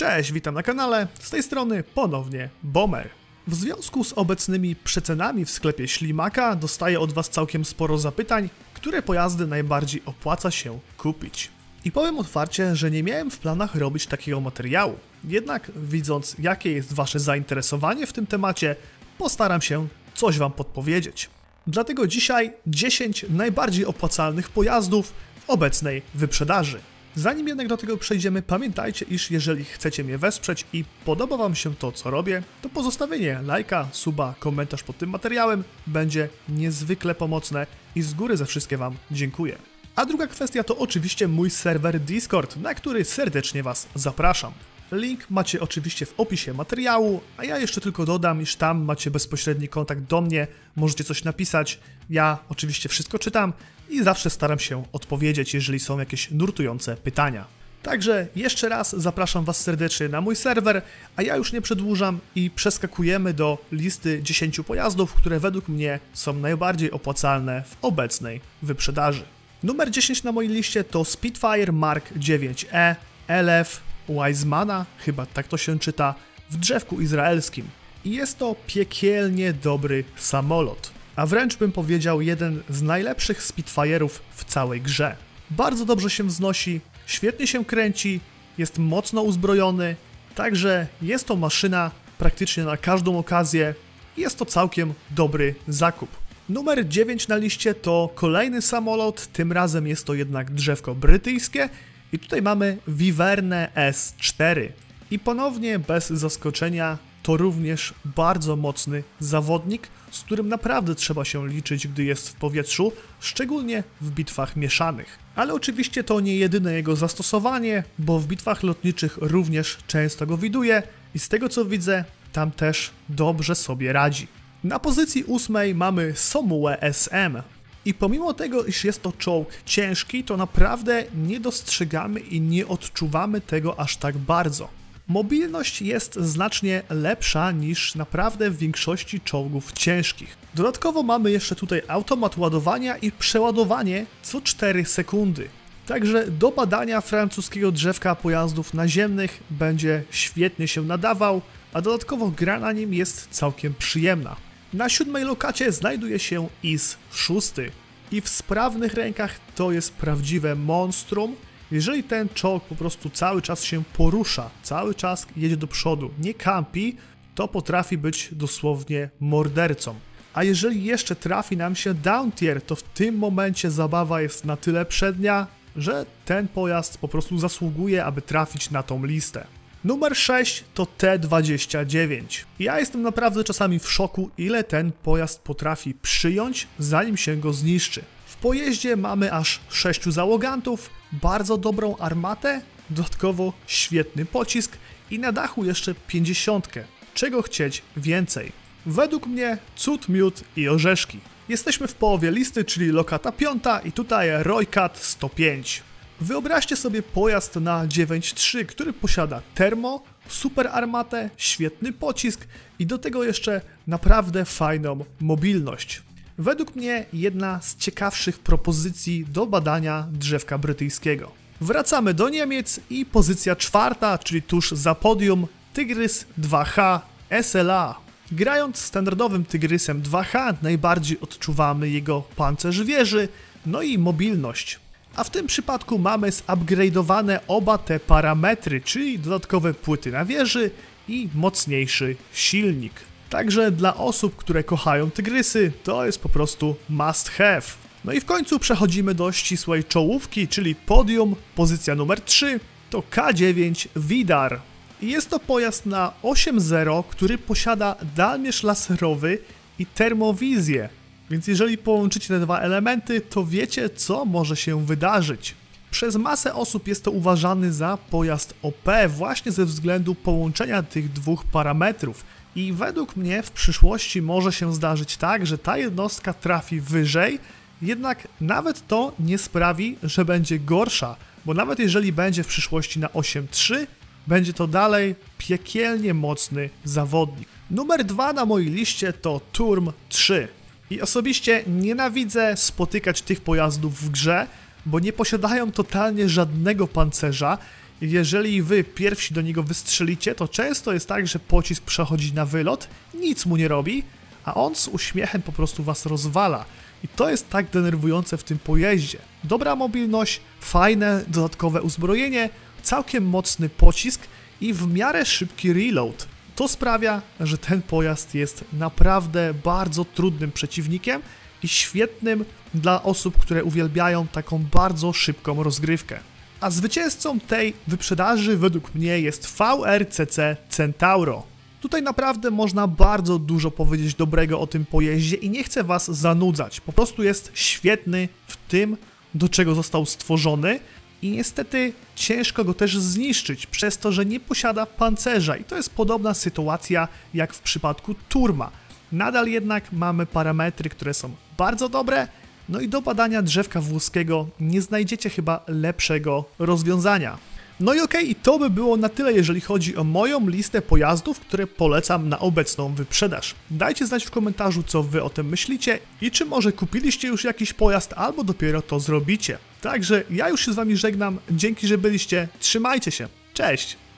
Cześć, witam na kanale, z tej strony ponownie Bomer. W związku z obecnymi przecenami w sklepie Ślimaka dostaję od Was całkiem sporo zapytań, które pojazdy najbardziej opłaca się kupić. I powiem otwarcie, że nie miałem w planach robić takiego materiału, jednak widząc jakie jest Wasze zainteresowanie w tym temacie, postaram się coś Wam podpowiedzieć. Dlatego dzisiaj 10 najbardziej opłacalnych pojazdów w obecnej wyprzedaży. Zanim jednak do tego przejdziemy, pamiętajcie, iż jeżeli chcecie mnie wesprzeć i podoba Wam się to, co robię, to pozostawienie lajka, suba, komentarz pod tym materiałem będzie niezwykle pomocne i z góry za wszystkie Wam dziękuję. A druga kwestia to oczywiście mój serwer Discord, na który serdecznie Was zapraszam. Link macie oczywiście w opisie materiału, a ja jeszcze tylko dodam, iż tam macie bezpośredni kontakt do mnie, możecie coś napisać, ja oczywiście wszystko czytam i zawsze staram się odpowiedzieć, jeżeli są jakieś nurtujące pytania. Także jeszcze raz zapraszam Was serdecznie na mój serwer, a ja już nie przedłużam i przeskakujemy do listy 10 pojazdów, które według mnie są najbardziej opłacalne w obecnej wyprzedaży. Numer 10 na mojej liście to Spitfire Mark 9E LF Wisemana, chyba tak to się czyta, w drzewku izraelskim. I jest to piekielnie dobry samolot, a wręcz bym powiedział jeden z najlepszych Spitfire'ów w całej grze. Bardzo dobrze się wznosi, świetnie się kręci, jest mocno uzbrojony, także jest to maszyna praktycznie na każdą okazję i jest to całkiem dobry zakup. Numer 9 na liście to kolejny samolot, tym razem jest to jednak drzewko brytyjskie, i tutaj mamy Wyvern S4. I ponownie bez zaskoczenia to również bardzo mocny zawodnik, z którym naprawdę trzeba się liczyć, gdy jest w powietrzu, szczególnie w bitwach mieszanych. Ale oczywiście to nie jedyne jego zastosowanie, bo w bitwach lotniczych również często go widuję i z tego co widzę, tam też dobrze sobie radzi. Na pozycji 8 mamy Somuę SM. I pomimo tego, iż jest to czołg ciężki, to naprawdę nie dostrzegamy i nie odczuwamy tego aż tak bardzo. Mobilność jest znacznie lepsza niż naprawdę w większości czołgów ciężkich. Dodatkowo mamy jeszcze tutaj automat ładowania i przeładowanie co 4 sekundy. Także do badania francuskiego drzewka pojazdów naziemnych będzie świetnie się nadawał, a dodatkowo gra na nim jest całkiem przyjemna. Na 7 lokacie znajduje się IS 6 i w sprawnych rękach to jest prawdziwe monstrum. Jeżeli ten czołg po prostu cały czas się porusza, cały czas jedzie do przodu, nie kampi, to potrafi być dosłownie mordercą. A jeżeli jeszcze trafi nam się down tier, to w tym momencie zabawa jest na tyle przednia, że ten pojazd po prostu zasługuje, aby trafić na tą listę. Numer 6 to T29. Ja jestem naprawdę czasami w szoku, ile ten pojazd potrafi przyjąć, zanim się go zniszczy. W pojeździe mamy aż 6 załogantów, bardzo dobrą armatę, dodatkowo świetny pocisk i na dachu jeszcze 50. Czego chcieć więcej? Według mnie cud, miód i orzeszki. Jesteśmy w połowie listy, czyli lokata 5 i tutaj Roycat 105. Wyobraźcie sobie pojazd na 9.3, który posiada termo, super armatę, świetny pocisk i do tego jeszcze naprawdę fajną mobilność. Według mnie jedna z ciekawszych propozycji do badania drzewka brytyjskiego. Wracamy do Niemiec i pozycja 4, czyli tuż za podium, Tygrys 2H SLA. Grając standardowym Tygrysem 2H najbardziej odczuwamy jego pancerz wieży, no i mobilność. A w tym przypadku mamy zupgrade'owane oba te parametry, czyli dodatkowe płyty na wieży i mocniejszy silnik. Także dla osób, które kochają Tygrysy, to jest po prostu must have. No i w końcu przechodzimy do ścisłej czołówki, czyli podium, pozycja numer 3 to K9 Vidar. I jest to pojazd na 8.0, który posiada dalmierz laserowy i termowizję. Więc jeżeli połączycie te dwa elementy, to wiecie, co może się wydarzyć. Przez masę osób jest to uważany za pojazd OP właśnie ze względu połączenia tych dwóch parametrów. I według mnie w przyszłości może się zdarzyć tak, że ta jednostka trafi wyżej, jednak nawet to nie sprawi, że będzie gorsza, bo nawet jeżeli będzie w przyszłości na 8.3, będzie to dalej piekielnie mocny zawodnik. Numer 2 na mojej liście to Turm 3. I osobiście nienawidzę spotykać tych pojazdów w grze, bo nie posiadają totalnie żadnego pancerza Jeżeli wy pierwsi do niego wystrzelicie, to często jest tak, że pocisk przechodzi na wylot, nic mu nie robi, a on z uśmiechem po prostu was rozwala. I to jest tak denerwujące w tym pojeździe. Dobra mobilność, fajne dodatkowe uzbrojenie, całkiem mocny pocisk i w miarę szybki reload. To sprawia, że ten pojazd jest naprawdę bardzo trudnym przeciwnikiem i świetnym dla osób, które uwielbiają taką bardzo szybką rozgrywkę. A zwycięzcą tej wyprzedaży według mnie jest VRCC Centauro. Tutaj naprawdę można bardzo dużo powiedzieć dobrego o tym pojeździe i nie chcę was zanudzać. Po prostu jest świetny w tym, do czego został stworzony i niestety ciężko go też zniszczyć przez to, że nie posiada pancerza i to jest podobna sytuacja jak w przypadku Turma. Nadal jednak mamy parametry, które są bardzo dobre, no i do badania drzewka włoskiego nie znajdziecie chyba lepszego rozwiązania. No i okej, i to by było na tyle, jeżeli chodzi o moją listę pojazdów, które polecam na obecną wyprzedaż. Dajcie znać w komentarzu, co wy o tym myślicie i czy może kupiliście już jakiś pojazd, albo dopiero to zrobicie. Także ja już się z wami żegnam, dzięki, że byliście, trzymajcie się, cześć!